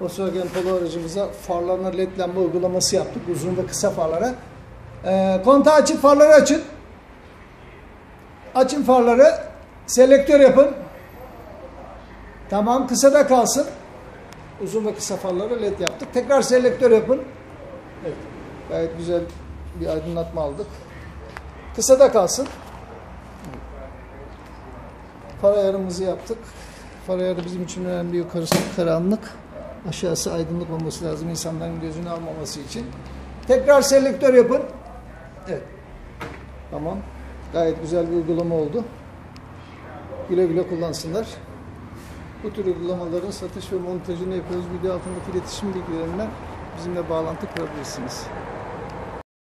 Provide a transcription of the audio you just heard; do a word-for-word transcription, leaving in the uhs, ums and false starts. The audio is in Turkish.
Volkswagen Polo aracımıza farlarına led lamba uygulaması yaptık. Uzun ve kısa farlara. E, kontağı açıp farları açın. Açın farları. Selektör yapın. Tamam, kısada kalsın. Uzun ve kısa farları led yaptık. Tekrar selektör yapın. Evet, gayet güzel bir aydınlatma aldık. Kısada kalsın. Far ayarımızı yaptık. Far ayarı bizim için önemli. Yukarısı karanlık, aşağısı aydınlık olması lazım insanların gözünü almaması için. Tekrar selektör yapın. Evet. Tamam. Gayet güzel bir uygulama oldu. Güle güle kullansınlar. Bu tür uygulamaların satış ve montajını yapıyoruz. Video altındaki iletişim bilgilerinden bizimle bağlantı kurabilirsiniz.